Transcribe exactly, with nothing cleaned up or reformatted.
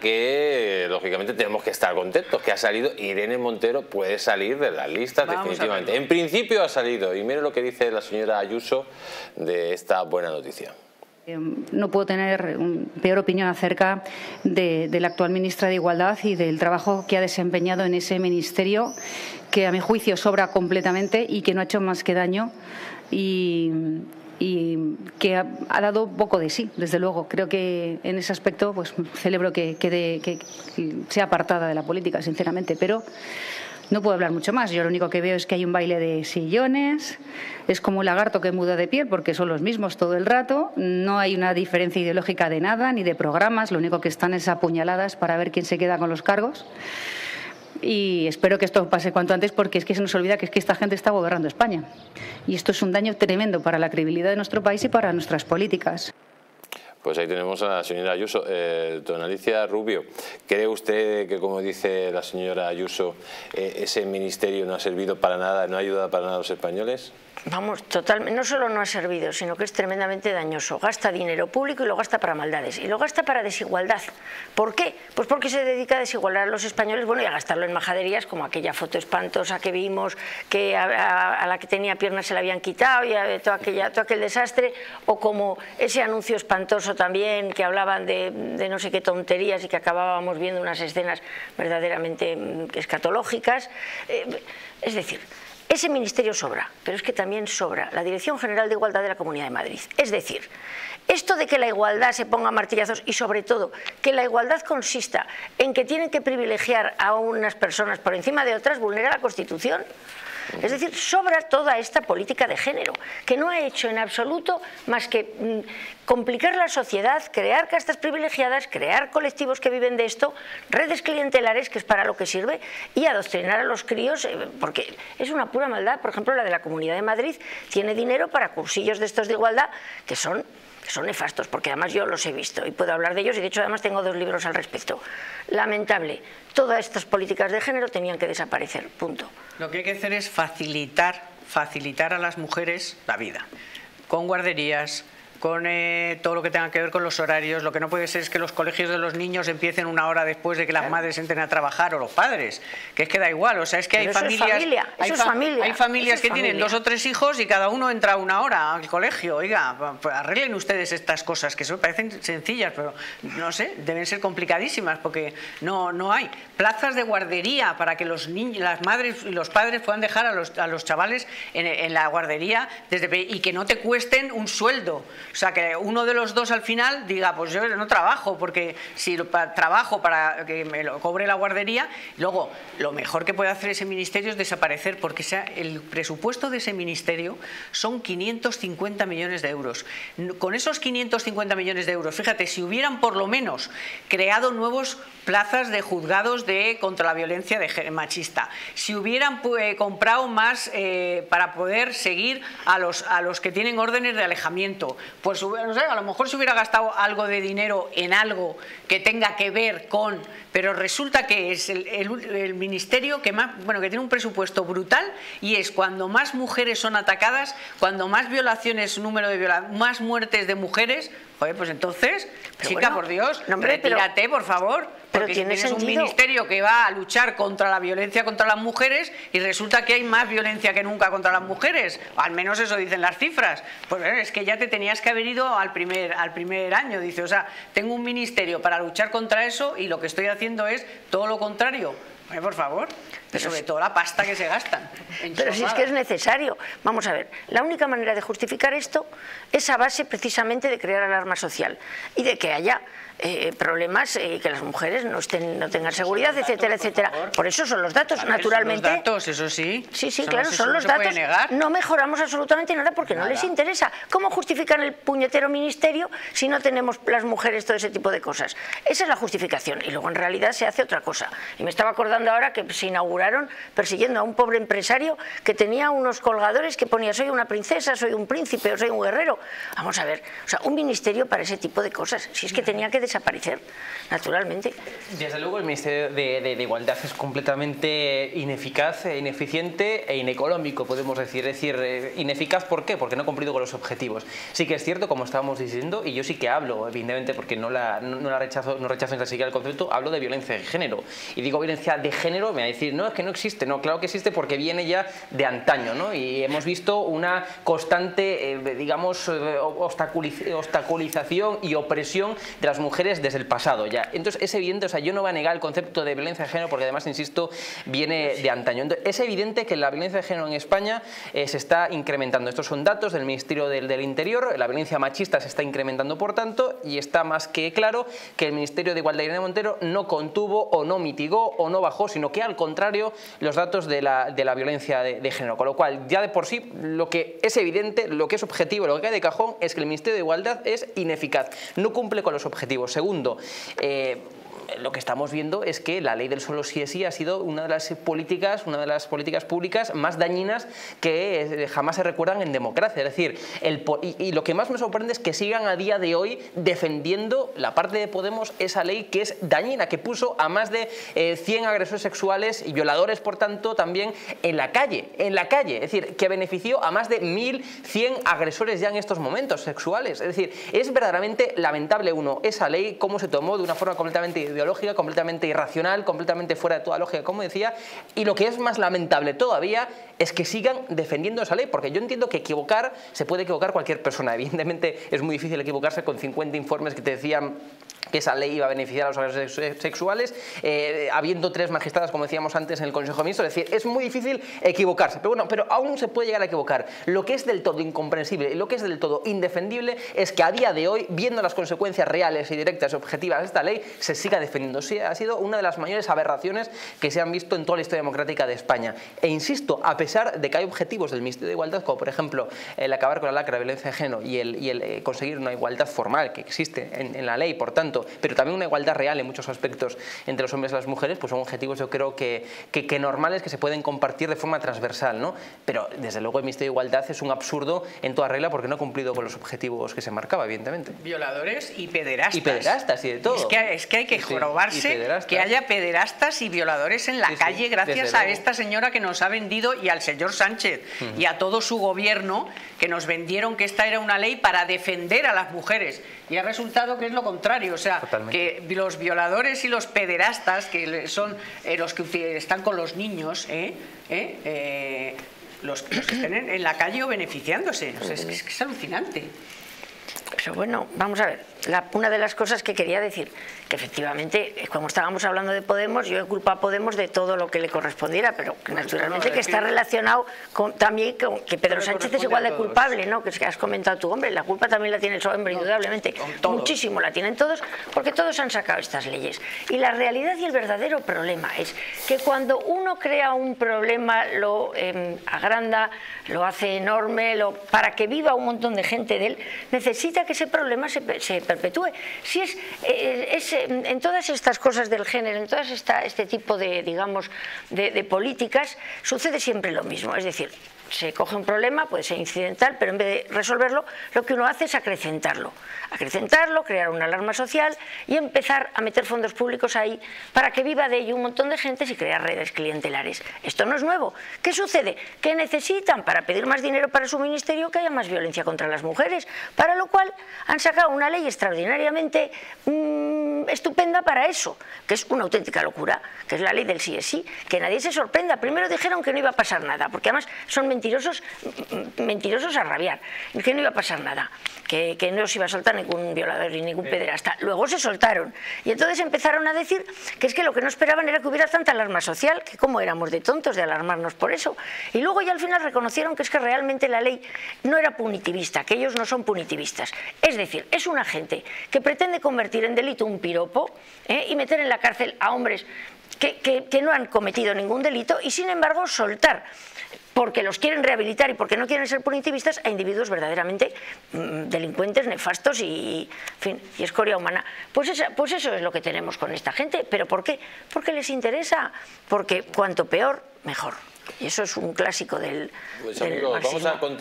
Que lógicamente tenemos que estar contentos, que ha salido Irene Montero, puede salir de las listas. Vamos definitivamente. En principio ha salido, y mire lo que dice la señora Ayuso de esta buena noticia. No puedo tener peor opinión acerca de, de la actual ministra de Igualdad y del trabajo que ha desempeñado en ese ministerio, que a mi juicio sobra completamente y que no ha hecho más que daño y, y que ha, ha dado poco de sí, desde luego. Creo que en ese aspecto pues celebro que, que, de, que sea apartada de la política, sinceramente, pero no puedo hablar mucho más. Yo lo único que veo es que hay un baile de sillones, es como un lagarto que muda de piel porque son los mismos todo el rato, no hay una diferencia ideológica de nada, ni de programas, lo único que están es apuñaladas para ver quién se queda con los cargos. Y espero que esto pase cuanto antes porque es que se nos olvida que es que esta gente está gobernando España. Y esto es un daño tremendo para la credibilidad de nuestro país y para nuestras políticas. Pues ahí tenemos a la señora Ayuso. Eh, don Alicia Rubio, ¿cree usted que, como dice la señora Ayuso, eh, ese ministerio no ha servido para nada, no ha ayudado para nada a los españoles? Vamos, totalmente. No solo no ha servido, sino que es tremendamente dañoso. Gasta dinero público y lo gasta para maldades. Y lo gasta para desigualdad. ¿Por qué? Pues porque se dedica a desigualar a los españoles, bueno, y a gastarlo en majaderías, como aquella foto espantosa que vimos, que a, a, a la que tenía piernas se la habían quitado, y a, todo, aquella, todo aquel desastre, o como ese anuncio espantoso también, que hablaban de, de no sé qué tonterías y que acabábamos viendo unas escenas verdaderamente escatológicas. Eh, es decir, ese ministerio sobra, pero es que también sobra la Dirección General de Igualdad de la Comunidad de Madrid. Es decir, esto de que la igualdad se ponga a martillazos y sobre todo que la igualdad consista en que tienen que privilegiar a unas personas por encima de otras vulnera la Constitución. Es decir, sobra toda esta política de género, que no ha hecho en absoluto más que mmm, complicar la sociedad, crear castas privilegiadas, crear colectivos que viven de esto, redes clientelares, que es para lo que sirve, y adoctrinar a los críos, eh, porque es una pura maldad. Por ejemplo, la de la Comunidad de Madrid tiene dinero para cursillos de estos de igualdad, que son... que son nefastos, porque además yo los he visto y puedo hablar de ellos, y de hecho además tengo dos libros al respecto. Lamentable. Todas estas políticas de género tenían que desaparecer, punto. Lo que hay que hacer es facilitar, facilitar a las mujeres la vida, con guarderías, con eh, todo lo que tenga que ver con los horarios. Lo que no puede ser es que los colegios de los niños empiecen una hora después de que las madres entren a trabajar, o los padres, que es que da igual. O sea, es que hay familias, familia, hay, fa familia, hay familias que familia. tienen dos o tres hijos y cada uno entra una hora al colegio. Oiga, arreglen ustedes estas cosas que se parecen sencillas, pero no sé, deben ser complicadísimas, porque no, no hay plazas de guardería para que los niños, las madres y los padres puedan dejar a los, a los chavales en, en la guardería desde, y que no te cuesten un sueldo. O sea, que uno de los dos al final diga, pues yo no trabajo, porque si trabajo para que me lo cobre la guardería. Luego, lo mejor que puede hacer ese ministerio es desaparecer, porque sea, el presupuesto de ese ministerio son quinientos cincuenta millones de euros. Con esos quinientos cincuenta millones de euros, fíjate, si hubieran por lo menos creado nuevos plazas de juzgados de contra la violencia de, machista, si hubieran eh, comprado más eh, para poder seguir a los, a los que tienen órdenes de alejamiento, pues no sé, a lo mejor se hubiera gastado algo de dinero en algo que tenga que ver con... Pero resulta que es el, el, el ministerio que más, bueno, que tiene un presupuesto brutal, y es cuando más mujeres son atacadas, cuando más violaciones, número de violaciones, más muertes de mujeres. Joder, pues entonces, pero chica, bueno, por Dios, no, hombre, retírate, pero, por favor, porque si tienes sentido. Un ministerio que va a luchar contra la violencia contra las mujeres y resulta que hay más violencia que nunca contra las mujeres, al menos eso dicen las cifras. Pues es que ya te tenías que haber ido al primer, al primer año, dice, o sea, tengo un ministerio para luchar contra eso y lo que estoy haciendo es todo lo contrario. Eh, por favor, pero sobre todo la pasta que se gastan. Pero si es que es necesario. Vamos a ver, la única manera de justificar esto es a base precisamente de crear alarma social y de que haya eh, problemas y eh, que las mujeres no estén, no tengan seguridad, etcétera, etcétera. Por eso son los datos, naturalmente. Son los datos, eso sí. Sí, sí, claro, son los datos. No mejoramos absolutamente nada porque no les interesa. ¿Cómo justifican el puñetero ministerio si no tenemos las mujeres todo ese tipo de cosas? Esa es la justificación, y luego en realidad se hace otra cosa. Y me estaba acordando ahora que se inauguraron persiguiendo a un pobre empresario que tenía unos colgadores que ponía soy una princesa, soy un príncipe o soy un guerrero. Vamos a ver, o sea, un ministerio para ese tipo de cosas, si es que tenía que desaparecer, naturalmente. Desde luego el Ministerio de, de, de Igualdad es completamente ineficaz, ineficiente e ineconómico, podemos decir. Es decir, ineficaz, ¿por qué? Porque no ha cumplido con los objetivos. Sí que es cierto, como estábamos diciendo, y yo sí que hablo, evidentemente, porque no la, no, no la rechazo, no rechazo ni siquiera el concepto, hablo de violencia de género. Y digo violencia de género, me va a decir, no, es que no existe. No, claro que existe, porque viene ya de antaño, ¿no? Y hemos visto una constante, eh, digamos, eh, obstaculiz obstaculización y opresión de las mujeres desde el pasado ya. Entonces es evidente, o sea, yo no voy a negar el concepto de violencia de género, porque además, insisto, viene de antaño. Entonces, es evidente que la violencia de género en España eh, se está incrementando. Estos son datos del Ministerio del, del Interior. La violencia machista se está incrementando, por tanto, y está más que claro que el Ministerio de Igualdad de Irene Montero no contuvo o no mitigó o no bajó, sino que al contrario los datos de la, de la violencia de, de género. Con lo cual, ya de por sí, lo que es evidente, lo que es objetivo, lo que hay de cajón es que el Ministerio de Igualdad es ineficaz, no cumple con los objetivos. Segundo, eh, lo que estamos viendo es que la ley del solo sí es sí ha sido una de las políticas, una de las políticas públicas más dañinas que jamás se recuerdan en democracia. Es decir, el, y, y lo que más me sorprende es que sigan a día de hoy defendiendo la parte de Podemos esa ley que es dañina, que puso a más de eh, cien agresores sexuales y violadores, por tanto, también en la calle, en la calle. Es decir, que benefició a más de mil cien agresores ya en estos momentos sexuales. Es decir, es verdaderamente lamentable, uno, esa ley, cómo se tomó de una forma completamente ideológica, completamente irracional, completamente fuera de toda lógica, como decía, y lo que es más lamentable todavía es que sigan defendiendo esa ley, porque yo entiendo que equivocar, se puede equivocar cualquier persona, evidentemente es muy difícil equivocarse con cincuenta informes que te decían que esa ley iba a beneficiar a los agresores sexuales, eh, habiendo tres magistradas, como decíamos antes, en el Consejo de Ministros. Es decir, es muy difícil equivocarse, pero bueno, pero aún se puede llegar a equivocar. Lo que es del todo incomprensible, lo que es del todo indefendible, es que a día de hoy, viendo las consecuencias reales y directas y objetivas de esta ley, se siga defendiendo. Sí, ha sido una de las mayores aberraciones que se han visto en toda la historia democrática de España. E insisto, a pesar de que hay objetivos del Ministerio de Igualdad, como por ejemplo el acabar con la lacra de violencia de género y el, y el conseguir una igualdad formal que existe en, en la ley, por tanto, pero también una igualdad real en muchos aspectos entre los hombres y las mujeres, pues son objetivos, yo creo que, que, que normales, que se pueden compartir de forma transversal, ¿no? Pero desde luego el Ministerio de Igualdad es un absurdo en toda regla, porque no ha cumplido con los objetivos que se marcaba, evidentemente. Violadores y pederastas. Y pederastas y de todo. Es que, es que hay que jorobarse que haya pederastas y violadores en la sí, calle, sí, gracias a luego. esta señora que nos ha vendido, y al señor Sánchez uh-huh. y a todo su gobierno, que nos vendieron que esta era una ley para defender a las mujeres, y ha resultado que es lo contrario. O sea, Totalmente. que los violadores y los pederastas, que son eh, los que están con los niños, ¿eh? ¿Eh? Eh, los, los que estén en, en la calle o beneficiándose. O sea, es, es, es alucinante. Pero bueno, vamos a ver, la, una de las cosas que quería decir, que efectivamente, como estábamos hablando de Podemos, yo he culpado a Podemos de todo lo que le correspondiera, pero que naturalmente que está relacionado con, también con que Pedro Sánchez es igual de culpable, ¿no? Que es que has comentado tú, hombre, la culpa también la tiene el hombre, indudablemente, muchísimo la tienen todos, porque todos han sacado estas leyes. Y la realidad y el verdadero problema es que cuando uno crea un problema, lo eh, agranda, lo hace enorme, lo, para que viva un montón de gente de él, necesita que ese problema se, se perpetúe. Si es, eh, es en todas estas cosas del género, en todas esta, este tipo de, digamos, de, de políticas, sucede siempre lo mismo. Es decir, se coge un problema, puede ser incidental, pero en vez de resolverlo, lo que uno hace es acrecentarlo. Acrecentarlo, crear una alarma social y empezar a meter fondos públicos ahí para que viva de ello un montón de gente y crear redes clientelares. Esto no es nuevo. ¿Qué sucede? Que necesitan, para pedir más dinero para su ministerio, que haya más violencia contra las mujeres, para lo cual han sacado una ley extraordinariamente mmm, estupenda para eso, que es una auténtica locura, que es la ley del sí es sí, que nadie se sorprenda. Primero dijeron que no iba a pasar nada, porque además son mentirosos, mentirosos a rabiar, que no iba a pasar nada, que, que no se iba a soltar ningún violador ni ningún pederasta. Luego se soltaron y entonces empezaron a decir que es que lo que no esperaban era que hubiera tanta alarma social, que cómo éramos de tontos de alarmarnos por eso. Y luego ya al final reconocieron que es que realmente la ley no era punitivista, que ellos no son punitivistas. Es decir, es una gente que pretende convertir en delito un piropo ¿eh? y meter en la cárcel a hombres que, que, que no han cometido ningún delito y sin embargo soltar, porque los quieren rehabilitar y porque no quieren ser punitivistas, a individuos verdaderamente mmm, delincuentes, nefastos y, y, en fin, y escoria humana. Pues, esa, pues eso es lo que tenemos con esta gente. ¿Pero por qué? Porque les interesa, porque cuanto peor, mejor. Y eso es un clásico del, pues, del amigo, marxismo. Vamos a continuar.